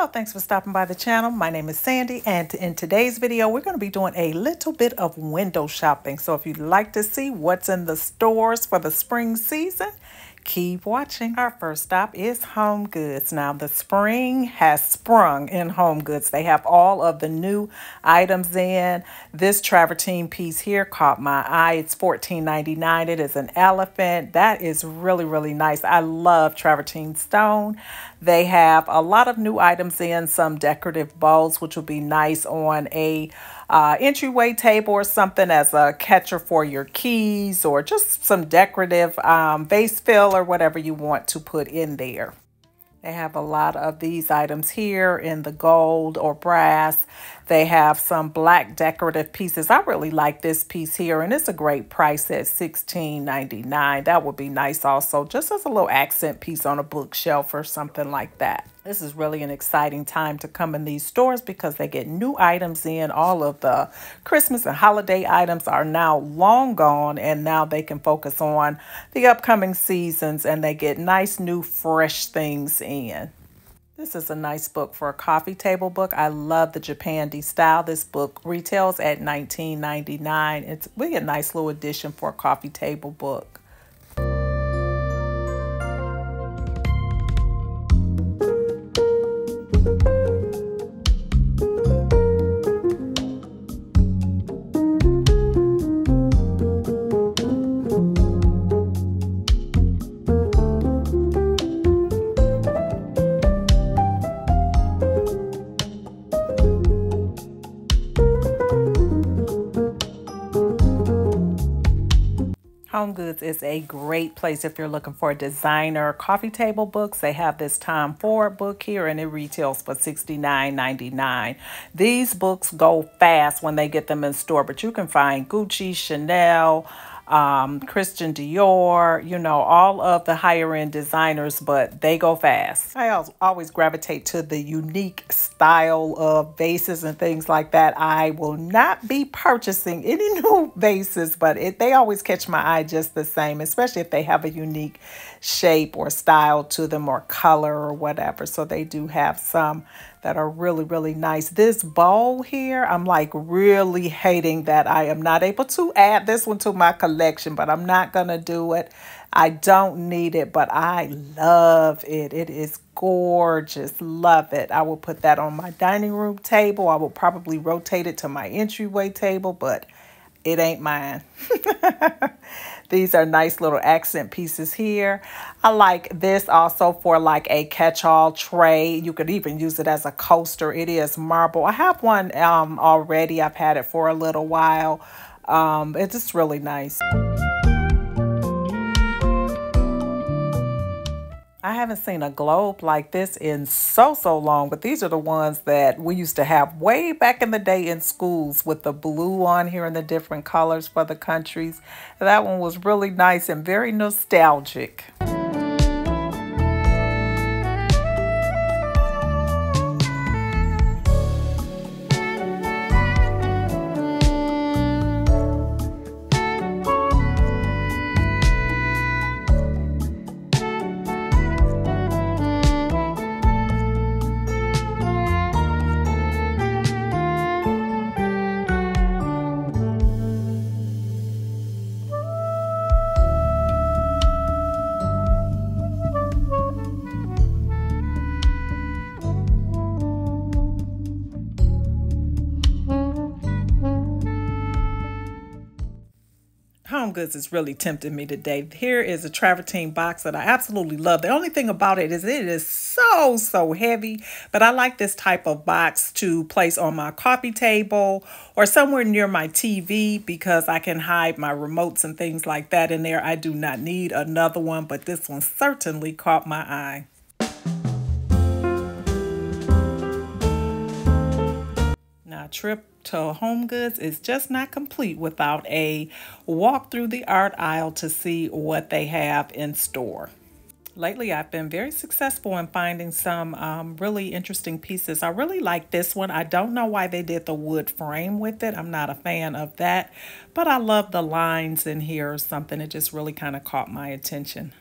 Hello, thanks for stopping by the channel. My name is Sandy, and in today's video, we're going to be doing a little bit of window shopping. So if you'd like to see what's in the stores for the spring season, keep watching. Our first stop is Home Goods. Now, the spring has sprung in Home Goods. They have all of the new items in. This travertine piece here caught my eye. It's $14.99. It is an elephant. That is really, really nice. I love travertine stone. They have a lot of new items in, some decorative bowls, which will be nice on a entryway table or something as a catcher for your keys, or just some decorative vase fill or whatever you want to put in there. They have a lot of these items here in the gold or brass. They have some black decorative pieces. I really like this piece here, and it's a great price at $16.99. That would be nice also, just as a little accent piece on a bookshelf or something like that. This is really an exciting time to come in these stores because they get new items in. All of the Christmas and holiday items are now long gone, and now they can focus on the upcoming seasons, and they get nice new fresh things in. This is a nice book for a coffee table book. I love the Japandi style. This book retails at $19.99. It's really a nice little addition for a coffee table book. Home Goods is a great place if you're looking for designer coffee table books. They have this Tom Ford book here, and it retails for $69.99. These books go fast when they get them in store, but you can find Gucci, Chanel, Christian Dior, you know, all of the higher end designers, but they go fast. I always gravitate to the unique style of vases and things like that. I will not be purchasing any new vases, but they always catch my eye just the same, especially if they have a unique shape or style to them, or color or whatever. So they do have some that are really, really nice. This bowl here, I'm like really hating that I am not able to add this one to my collection, but I'm not gonna do it. I don't need it, but I love it. It is gorgeous. Love it. I will put that on my dining room table. I will probably rotate it to my entryway table, but it ain't mine. These are nice little accent pieces here. I like this also for like a catch-all tray. You could even use it as a coaster. It is marble. I have one already. I've had it for a little while. It's just really nice. I haven't seen a globe like this in so long, but these are the ones that we used to have way back in the day in schools, with the blue on here and the different colors for the countries. That one was really nice and very nostalgic. Home Goods is really tempting me today. Here is a travertine box that I absolutely love. The only thing about it is so heavy, but I like this type of box to place on my coffee table or somewhere near my TV, because I can hide my remotes and things like that in there. I do not need another one, but this one certainly caught my eye. Now, trip to Home Goods is just not complete without a walk through the art aisle to see what they have in store. Lately, I've been very successful in finding some really interesting pieces. I really like this one. I don't know why they did the wood frame with it. I'm not a fan of that, but I love the lines in here or something. It just really kind of caught my attention.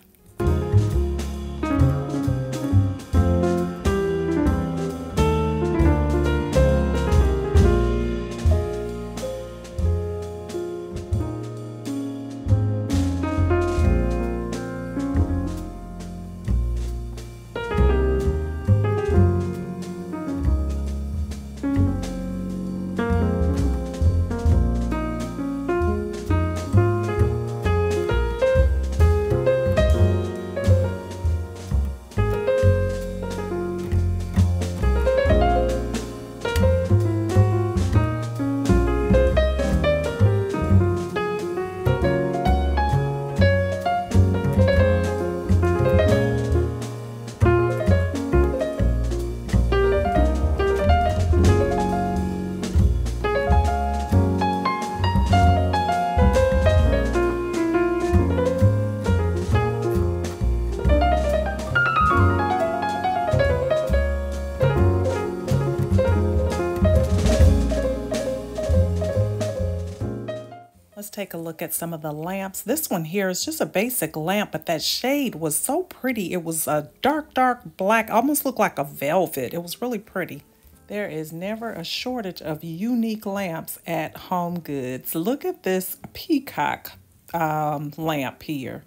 take a look at some of the lamps. This one here is just a basic lamp, but that shade was so pretty. It was a dark, dark black, almost looked like a velvet. It was really pretty. There is never a shortage of unique lamps at Home Goods. Look at this peacock lamp here.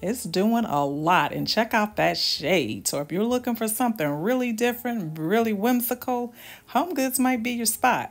It's doing a lot, and check out that shade. So if you're looking for something really different, really whimsical, Home Goods might be your spot.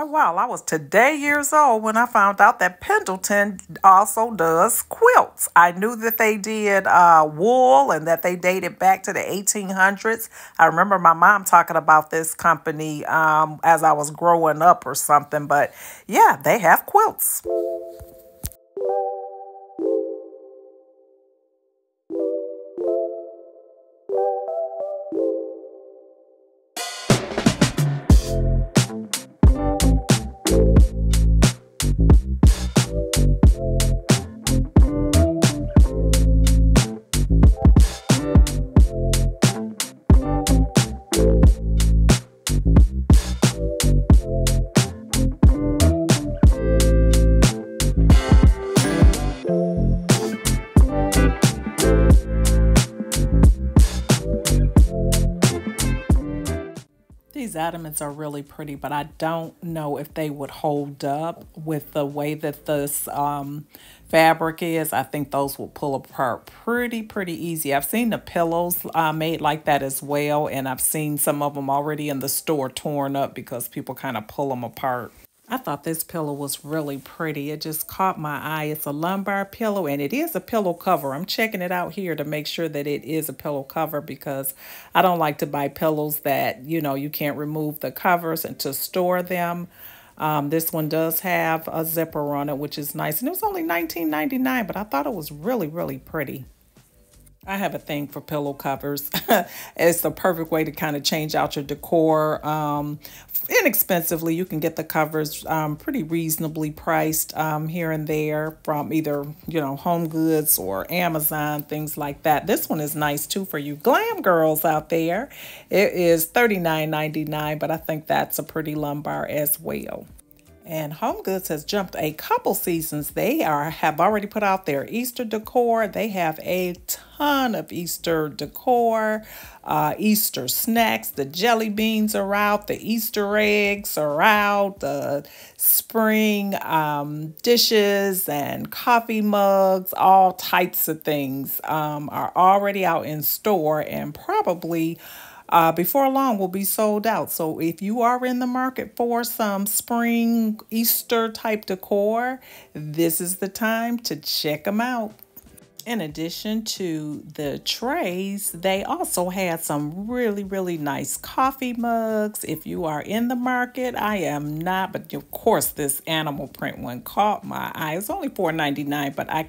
Oh wow, I was today years old when I found out that Pendleton also does quilts. I knew that they did wool and that they dated back to the 1800s. I remember my mom talking about this company as I was growing up or something, but yeah, they have quilts. These ottomans are really pretty, but I don't know if they would hold up with the way that this fabric is. I think those will pull apart pretty easy. I've seen the pillows made like that as well, and I've seen some of them already in the store torn up because people kind of pull them apart. I thought this pillow was really pretty. It just caught my eye. It's a lumbar pillow, and it is a pillow cover. I'm checking it out here to make sure that it is a pillow cover because I don't like to buy pillows that, you know, you can't remove the covers and to store them. This one does have a zipper on it, which is nice. And it was only $19.99, but I thought it was really pretty. I have a thing for pillow covers. It's the perfect way to kind of change out your decor. Inexpensively, you can get the covers pretty reasonably priced here and there from either, you know, Home Goods or Amazon, things like that. This one is nice too for you glam girls out there. It is $39.99, but I think that's a pretty lumbar as well. And Home Goods has jumped a couple seasons. They have already put out their Easter decor. They have a ton of Easter decor, Easter snacks. The jelly beans are out. The Easter eggs are out. The spring dishes and coffee mugs, all types of things are already out in store and probably before long will be sold out. So if you are in the market for some spring Easter type decor, this is the time to check them out. In addition to the trays, they also had some really nice coffee mugs. If you are in the market, I am not, but of course this animal print one caught my eye. It's only $4.99, but I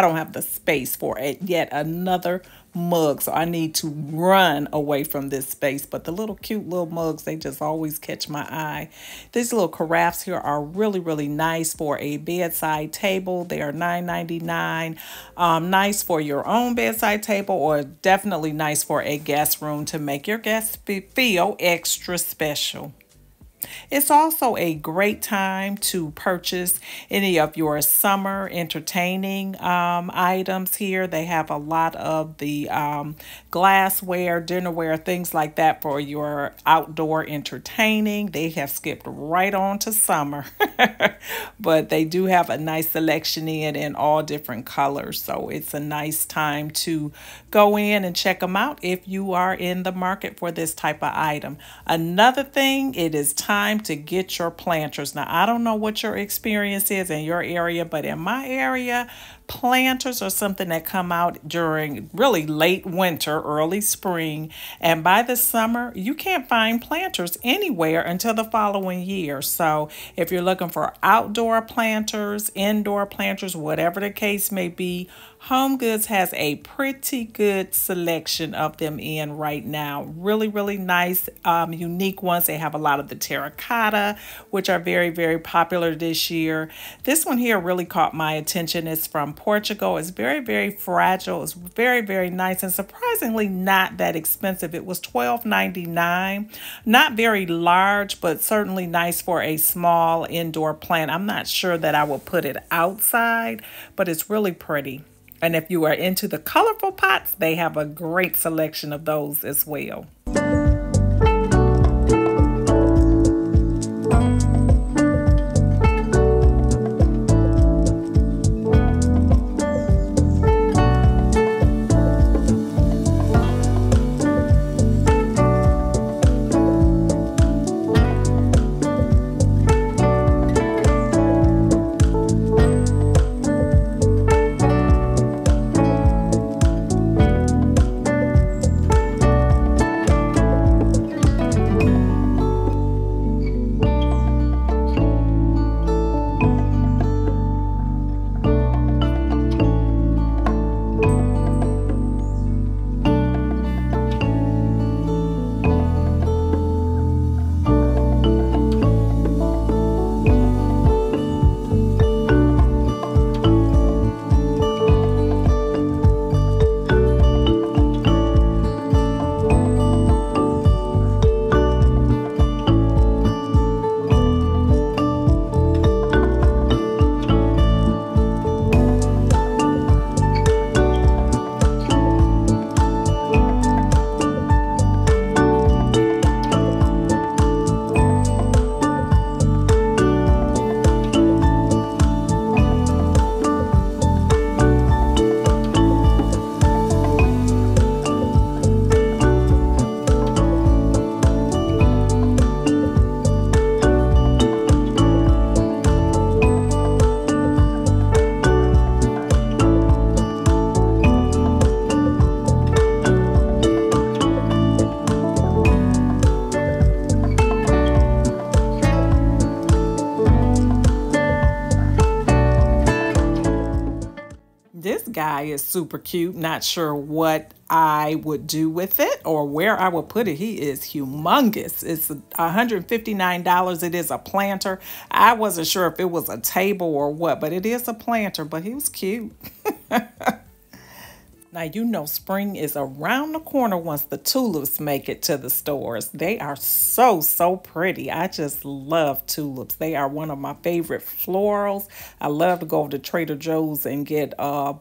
don't have the space for it. Yet another mug, so I need to run away from this space. But the little cute little mugs, they just always catch my eye. These little carafes here are really nice for a bedside table. They are $9.99. Nice for your own bedside table, or definitely nice for a guest room to make your guests feel extra special. It's also a great time to purchase any of your summer entertaining items here. They have a lot of the glassware, dinnerware, things like that for your outdoor entertaining. They have skipped right on to summer, but they do have a nice selection in all different colors. So it's a nice time to go in and check them out if you are in the market for this type of item. Another thing, it is time to get your planters. Now, I don't know what your experience is in your area, but in my area, planters are something that come out during really late winter, early spring, and by the summer, you can't find planters anywhere until the following year. So if you're looking for outdoor planters, indoor planters, whatever the case may be, HomeGoods has a pretty good selection of them in right now. Really, really nice, unique ones. They have a lot of the terracotta, which are very, very popular this year. This one here really caught my attention. It's from Portugal. It's very, very fragile. It's very, very nice and surprisingly not that expensive. It was $12.99. Not very large, but certainly nice for a small indoor plant. I'm not sure that I will put it outside, but it's really pretty. And if you are into the colorful pots, they have a great selection of those as well. Is super cute. Not sure what I would do with it or where I would put it. He is humongous. It's $159. It is a planter. I wasn't sure if it was a table or what, but it is a planter, but he was cute. Now, you know, spring is around the corner once the tulips make it to the stores. They are so, so pretty. I just love tulips. They are one of my favorite florals. I love to go to Trader Joe's and get a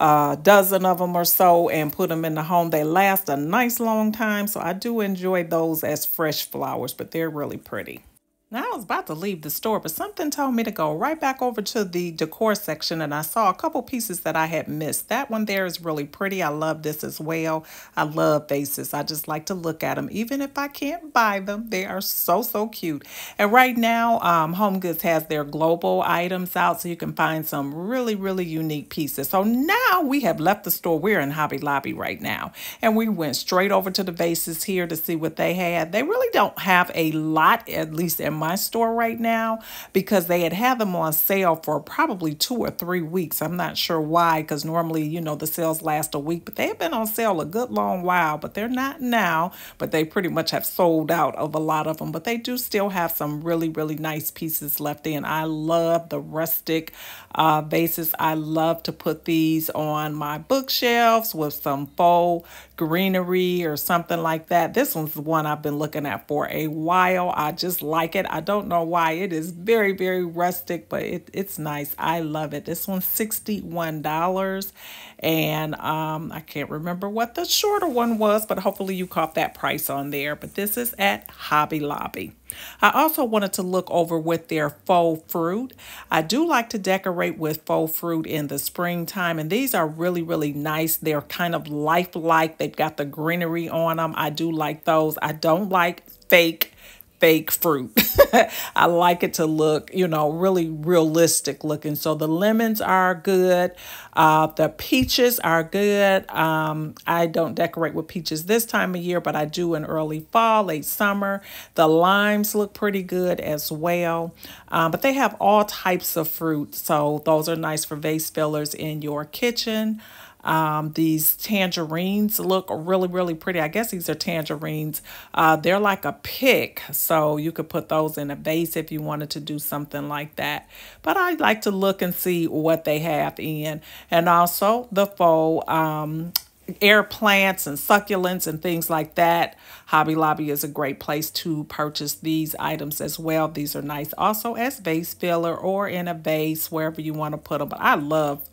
dozen of them or so and put them in the home. They last a nice long time, so I do enjoy those as fresh flowers, but they're really pretty. Now, I was about to leave the store, but something told me to go right back over to the decor section, and I saw a couple pieces that I had missed. That one there is really pretty. I love this as well. I love vases. I just like to look at them. Even if I can't buy them, they are so, so cute. And right now, HomeGoods has their global items out, so you can find some really, really unique pieces. So now we have left the store. We're in Hobby Lobby right now, and we went straight over to the vases here to see what they had. They really don't have a lot, at least in my store right now because they had them on sale for probably 2 or 3 weeks. I'm not sure why, because normally, you know, the sales last a week, but they've been on sale a good long while, but they're not now, but they pretty much have sold out of a lot of them, but they do still have some really, really nice pieces left in. I love the rustic vases. I love to put these on my bookshelves with some faux greenery or something like that. This one's the one I've been looking at for a while. I just like it. I don't know why. It is very, very rustic, but it's nice. I love it. This one's $61, and I can't remember what the shorter one was, but hopefully you caught that price on there. But this is at Hobby Lobby. I also wanted to look over with their faux fruit. I do like to decorate with faux fruit in the springtime, and these are really, really nice. They're kind of lifelike. They've got the greenery on them. I do like those. I don't like fake fruit. I like it to look, you know, really realistic looking. So the lemons are good. The peaches are good. I don't decorate with peaches this time of year, but I do in early fall, late summer. The limes look pretty good as well. But they have all types of fruit. So those are nice for vase fillers in your kitchen. These tangerines look really, really pretty. I guess these are tangerines. They're like a pick, so you could put those in a vase if you wanted to do something like that. But I like to look and see what they have in. And also the faux air plants and succulents and things like that. Hobby Lobby is a great place to purchase these items as well. These are nice also as vase filler or in a vase, wherever you want to put them. But I love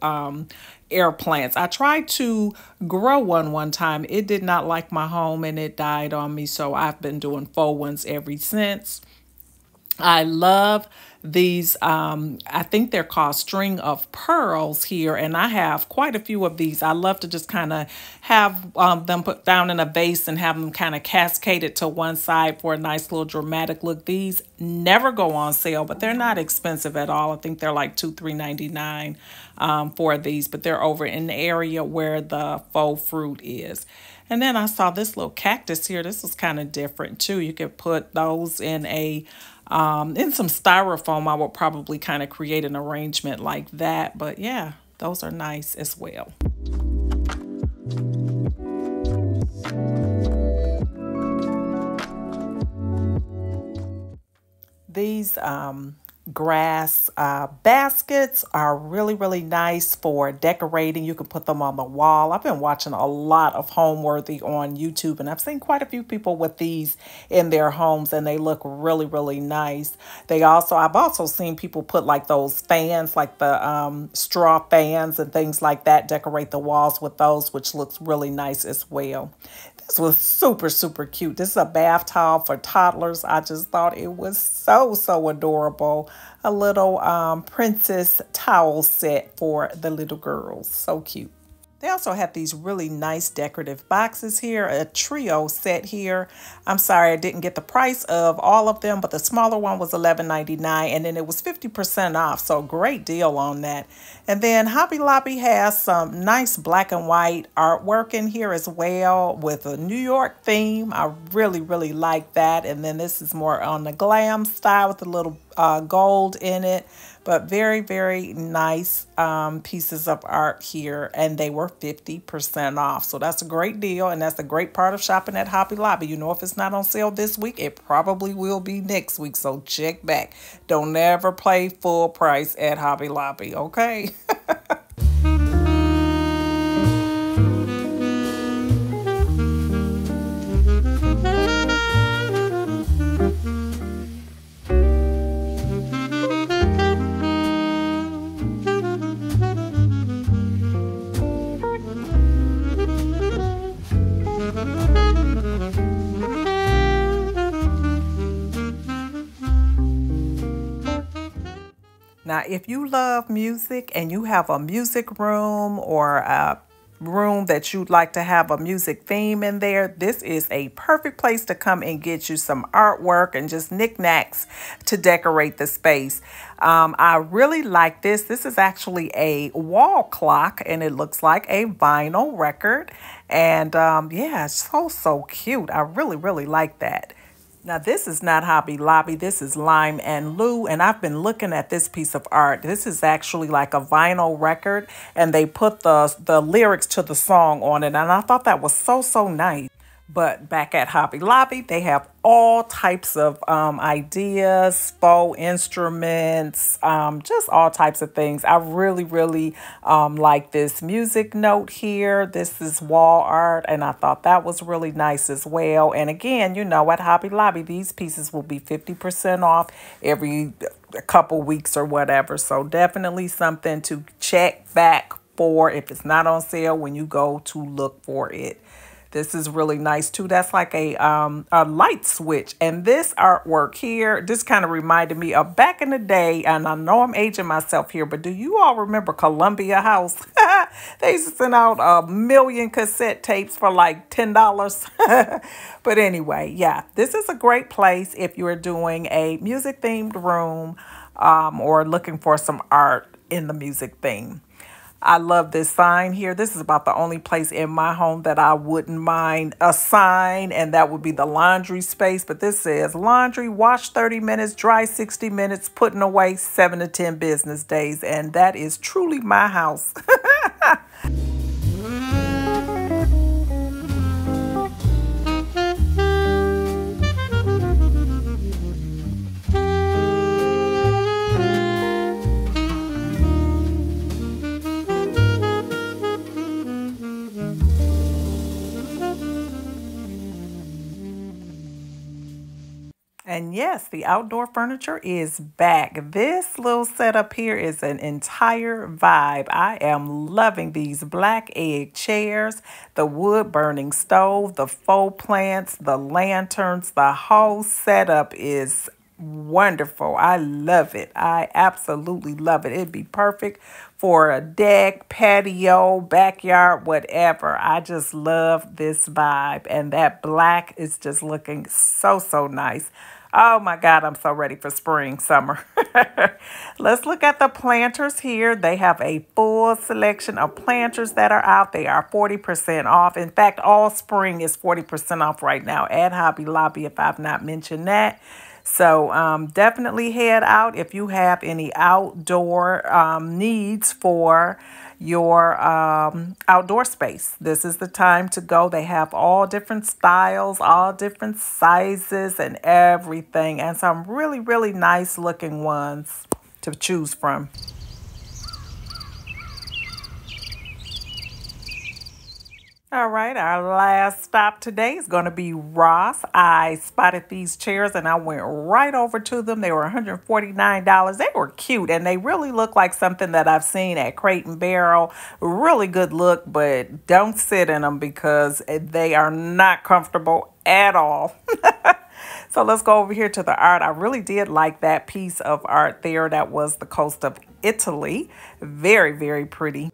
air plants. I tried to grow one time. It did not like my home and it died on me. So I've been doing faux ones ever since. I love these. I think they're called String of Pearls here, and I have quite a few of these. I love to just kind of have them put down in a vase and have them kind of cascaded to one side for a nice little dramatic look. These never go on sale, but they're not expensive at all. I think they're like $2, $3.99 for these, but they're over in the area where the faux fruit is. And then I saw this little cactus here. This was kind of different too. You could put those in a in some styrofoam. I would probably kind of create an arrangement like that. But yeah, those are nice as well. These grass baskets are really, really nice for decorating. You can put them on the wall. I've been watching a lot of Homeworthy on YouTube, and I've seen quite a few people with these in their homes, and they look really, really nice. They also, I've also seen people put like those fans, like the straw fans and things like that, decorate the walls with those, which looks really nice as well. This was super, super cute. This is a bath towel for toddlers. I just thought it was so, so adorable. A little princess towel set for the little girls. So cute. They also have these really nice decorative boxes here, a trio set here. I'm sorry, I didn't get the price of all of them, but the smaller one was $11.99, and then it was 50% off, so great deal on that. And then Hobby Lobby has some nice black and white artwork in here as well with a New York theme. I really, really like that. And then this is more on the glam style with a little gold in it, but very, very nice pieces of art here, and they were 50% off. So that's a great deal, and that's the great part of shopping at Hobby Lobby. You know, if it's not on sale this week, it probably will be next week, so check back. Don't ever pay full price at Hobby Lobby, okay? Now, if you love music and you have a music room or a room that you'd like to have a music theme in there, this is a perfect place to come and get you some artwork and just knickknacks to decorate the space. I really like this. This is actually a wall clock, and it looks like a vinyl record. And yeah, it's so, so cute. I really, really like that. Now, this is not Hobby Lobby. This is Lime and Lou, and I've been looking at this piece of art. This is actually like a vinyl record, and they put the lyrics to the song on it, and I thought that was so nice. But back at Hobby Lobby, they have all types of ideas, faux instruments, just all types of things. I really like this music note here. This is wall art, and I thought that was really nice as well. And again, you know, at Hobby Lobby, these pieces will be 50% off every couple weeks or whatever. So definitely something to check back for if it's not on sale when you go to look for it. This is really nice too. That's like a light switch. And this artwork here, this kind of reminded me of back in the day, and I know I'm aging myself here, but do you all remember Columbia House? They used to send out 1,000,000 cassette tapes for like $10. But anyway, yeah, this is a great place if you're doing a music themed room or looking for some art in the music theme. I love this sign here. This is about the only place in my home that I wouldn't mind a sign, and that would be the laundry space. But this says laundry, wash 30 minutes, dry 60 minutes, putting away 7 to 10 business days. And that is truly my house. And yes, the outdoor furniture is back. This little setup here is an entire vibe. I am loving these black egg chairs, the wood burning stove, the faux plants, the lanterns. The whole setup is wonderful. I love it. I absolutely love it. It'd be perfect for a deck, patio, backyard, whatever. I just love this vibe. And that black is just looking so nice. Oh my God, I'm so ready for spring, summer. Let's look at the planters here. They have a full selection of planters that are out. They are 40% off. In fact, all spring is 40% off right now at Hobby Lobby, if I've not mentioned that. So definitely head out if you have any outdoor needs for your outdoor space. This is the time to go. They have all different styles, all different sizes and everything. And some really nice looking ones to choose from. All right, our last stop today is going to be Ross. I spotted these chairs and I went right over to them. They were $149. They were cute and they really look like something that I've seen at Crate and Barrel. Really good look, but don't sit in them because they are not comfortable at all. So let's go over here to the art. I really did like that piece of art there. That was the coast of Italy. Very pretty.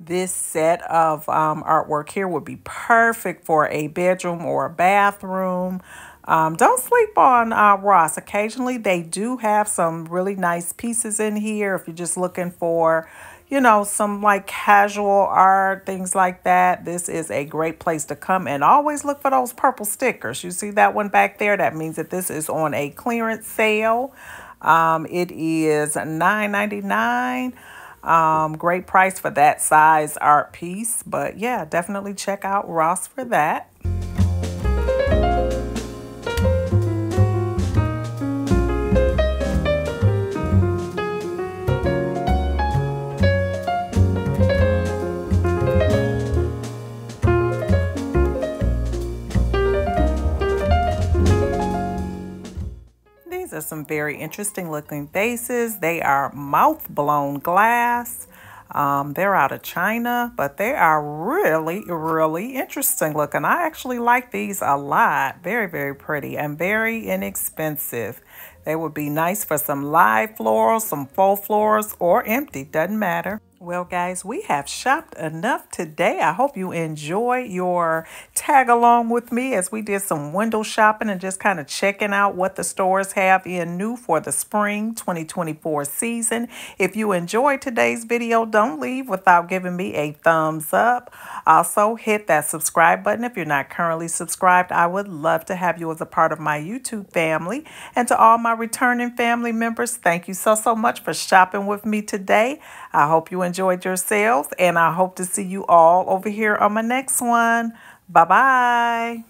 This set of artwork here would be perfect for a bedroom or a bathroom. Don't sleep on Ross. Occasionally, they do have some really nice pieces in here if you're just looking for, you know, some like casual art, things like that. This is a great place to come, and always look for those purple stickers. You see that one back there? That means that this is on a clearance sale. It is $9.99. Great price for that size art piece, but yeah, definitely check out Ross for that. Are some very interesting looking vases. They are mouth blown glass. They're out of China, but they are really interesting looking. I actually like these a lot. Very pretty and very inexpensive. They would be nice for some live florals, some faux florals, or empty, doesn't matter. Well, guys, we have shopped enough today. I hope you enjoy your tag along with me as we did some window shopping and just kind of checking out what the stores have in new for the spring 2024 season. If you enjoyed today's video, don't leave without giving me a thumbs up. Also, hit that subscribe button if you're not currently subscribed. I would love to have you as a part of my YouTube family. And to all my returning family members, thank you so much for shopping with me today. I hope you enjoyed yourselves, and I hope to see you all over here on my next one. Bye-bye.